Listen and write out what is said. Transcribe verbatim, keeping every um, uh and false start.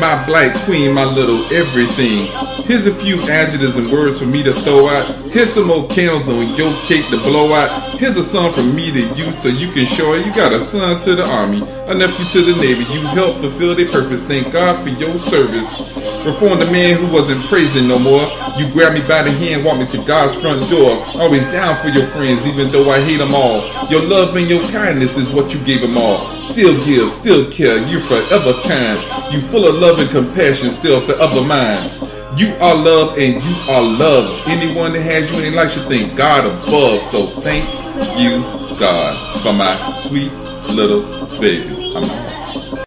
My black queen, my little everything. Here's a few adjectives and words for me to throw out. Here's some more candles on your cake to blow out. Here's a song from me to you so you can show it. You got a son to the army, a nephew to the navy. You helped fulfill their purpose. Thank God for your service. Reformed a man who wasn't praising no more. You grabbed me by the hand, walked me to God's front door. Always down for your friends, even though I hate them all. Your love and your kindness is what you gave them all. Still give, still care, you're forever kind. You full of love and compassion, still forever mine. You are loved and you are loved. Anyone that has you in their life should thank God above. So thank you, God, for my sweet little baby. I'm